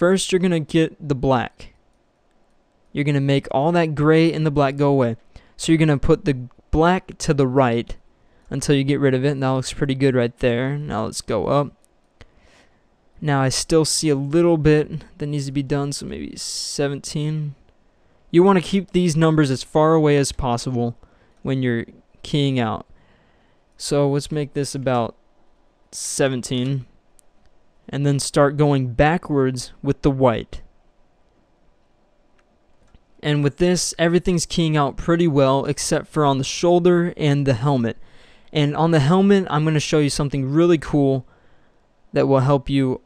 First, you're going to get the black. You're going to make all that gray and the black go away. So you're going to put the black to the right until you get rid of it. And that looks pretty good right there. Now let's go up. Now I still see a little bit that needs to be done, so maybe 17. You want to keep these numbers as far away as possible when you're keying out. So let's make this about 17. And then start going backwards with the white. And with this, everything's keying out pretty well except for on the shoulder and the helmet. And on the helmet, I'm going to show you something really cool that will help you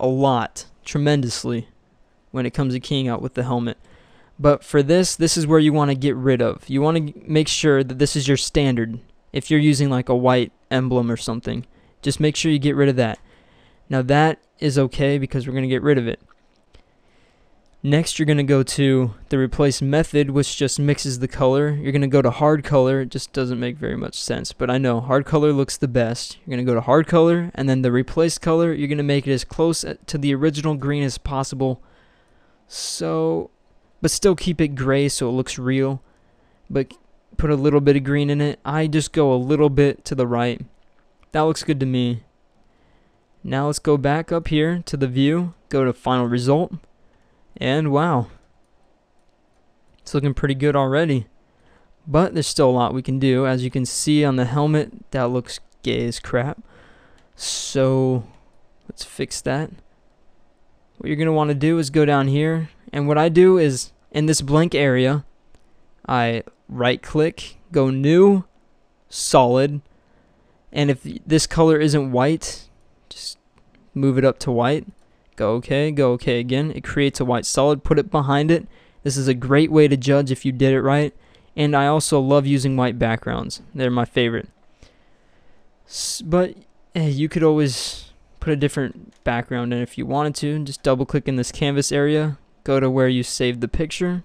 a lot, tremendously, when it comes to keying out with the helmet. But for this, this is where you want to get rid of. You want to make sure that this is your standard. If you're using like a white emblem or something, just make sure you get rid of that. Now that is okay because we're going to get rid of it. Next, you're going to go to the replace method, which just mixes the color. You're going to go to hard color. It just doesn't make very much sense, but I know hard color looks the best. You're going to go to hard color, and then the replace color, you're going to make it as close to the original green as possible. So, but still keep it gray so it looks real, but put a little bit of green in it. I just go a little bit to the right. That looks good to me. Now let's go back up here to the view, go to final result, and wow, it's looking pretty good already. But there's still a lot we can do. As you can see on the helmet, that looks gay as crap. So let's fix that. What you're going to want to do is go down here, and what I do is in this blank area, I right click, go new, solid, and if this color isn't white, just move it up to white. Go okay again. It creates a white solid. Put it behind it. This is a great way to judge if you did it right. And I also love using white backgrounds. They're my favorite. But hey, you could always put a different background in if you wanted to. Just double click in this canvas area. Go to where you saved the picture.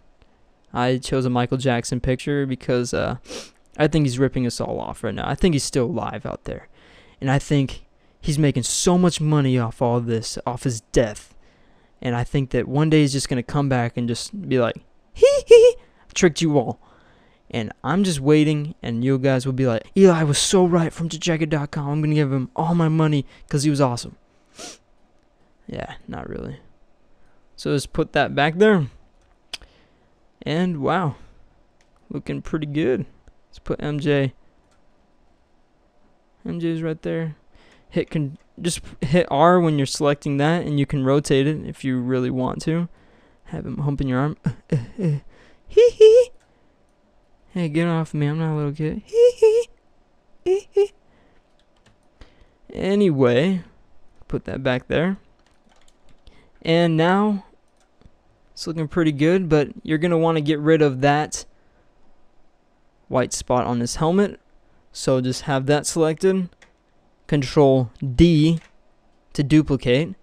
I chose a Michael Jackson picture because I think he's ripping us all off right now. I think he's still alive out there. And I think he's making so much money off all of this, off his death. And I think that one day he's just going to come back and just be like, hee hee, tricked you all. And I'm just waiting, and you guys will be like, Eli was so right from chchcheckit.com. I'm going to give him all my money because he was awesome. Yeah, not really. So just put that back there. And wow, looking pretty good. Let's put MJ. MJ's right there. Just hit R when you're selecting that, and you can rotate it if you really want to. Have him humping your arm. Hee hee. Hey, get off me! I'm not a little kid. Hee hee. Hee hee. Anyway, put that back there. And now it's looking pretty good, but you're gonna want to get rid of that white spot on his helmet. So just have that selected. Control D to duplicate.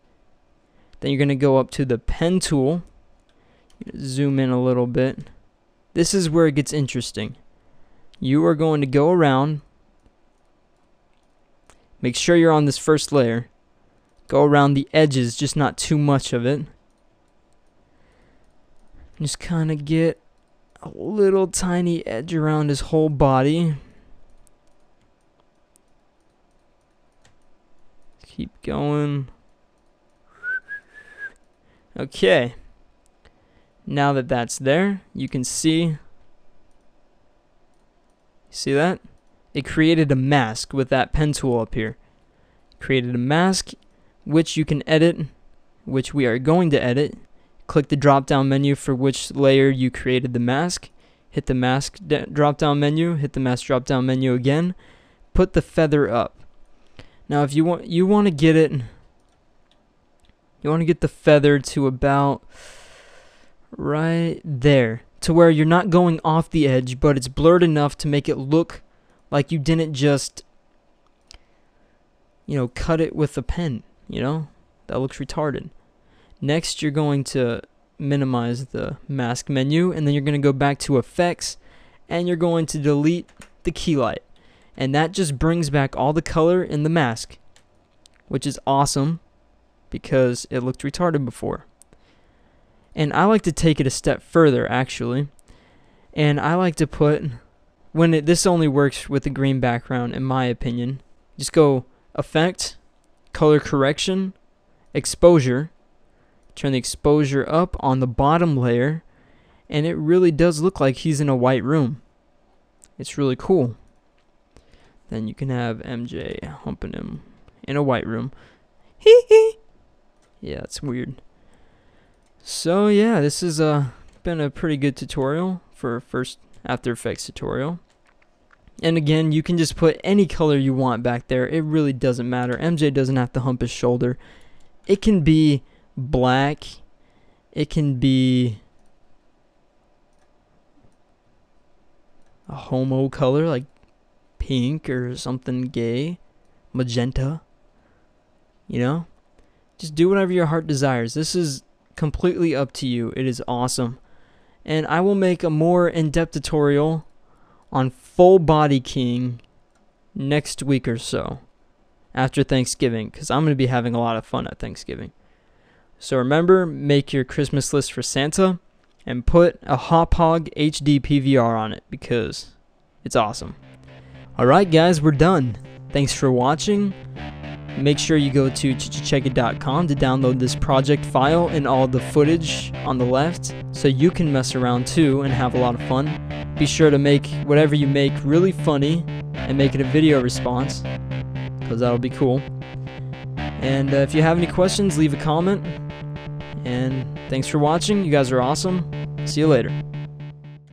Then you're going to go up to the pen tool. Zoom in a little bit. This is where it gets interesting. You are going to go around. Make sure you're on this first layer. Go around the edges, just not too much of it. Just kind of get a little tiny edge around his whole body. Keep going. Okay. Now that that's there, you can see. See that? It created a mask with that pen tool up here. Created a mask, which you can edit, which we are going to edit. Click the drop-down menu for which layer you created the mask. Hit the mask drop-down menu. Hit the mask drop-down menu again. Put the feather up. Now, if you want to get it, you want to get the feather to about right there, to where you're not going off the edge, but it's blurred enough to make it look like you didn't just, you know, cut it with a pen. You know, that looks retarded. Next, you're going to minimize the mask menu, and then you're going to go back to effects, and you're going to delete the key light. And that just brings back all the color in the mask, which is awesome. because it looked retarded before. And I like to take it a step further, actually. And I like to put, this only works with the green background, in my opinion. Just go Effect, Color Correction, Exposure. Turn the exposure up on the bottom layer. And it really does look like he's in a white room. It's really cool. Then you can have MJ humping him in a white room. Hee hee. Yeah, it's weird. So yeah, this has been a pretty good tutorial for first After Effects tutorial. And again, you can just put any color you want back there. It really doesn't matter. MJ doesn't have to hump his shoulder. It can be black. It can be a homo color like pink or something gay. Magenta. You know? Just do whatever your heart desires. This is completely up to you. It is awesome. And I will make a more in-depth tutorial on full body keying next week or so after Thanksgiving, because I'm going to be having a lot of fun at Thanksgiving. So remember, make your Christmas list for Santa and put a Hauppauge HD PVR on it because it's awesome. Alright guys, we're done. Thanks for watching. Make sure you go to chchcheckit.com to download this project file and all the footage on the left so you can mess around too and have a lot of fun. Be sure to make whatever you make really funny and make it a video response because that'll be cool. And if you have any questions, leave a comment. And thanks for watching. You guys are awesome. See you later.